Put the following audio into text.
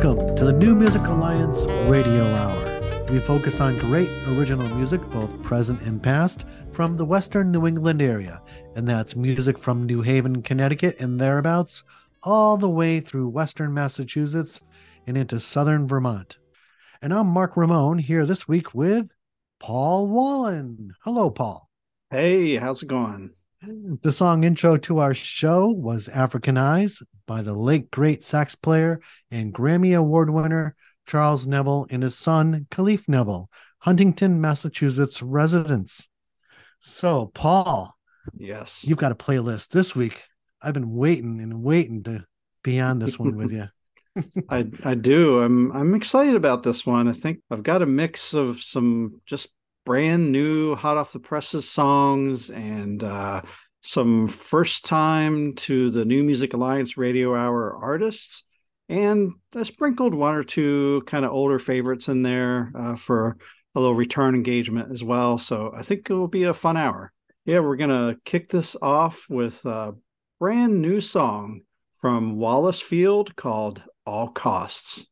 Welcome to the New Music Alliance Radio Hour. We focus on great original music, both present and past, from the Western New England area. And that's music from New Haven, Connecticut and thereabouts, all the way through Western Massachusetts and into Southern Vermont. And I'm Mark Ramone here this week with Paul Wallen. Hello, Paul. Hey, how's it going? The song intro to our show was African Eyes by the late great sax player and Grammy Award winner Charles Neville and his son Khalif Neville, Huntington, Massachusetts residents. So, Paul, yes, you've got a playlist this week. I've been waiting to be on this one with you. I do. I'm excited about this one. I think I've got a mix of some just brand new, hot off the presses songs and some first time to the New Music Alliance Radio Hour artists. And I sprinkled one or two kind of older favorites in there for a little return engagement as well. So I think it will be a fun hour. Yeah, we're going to kick this off with a brand new song from Wallace Field called All Costs.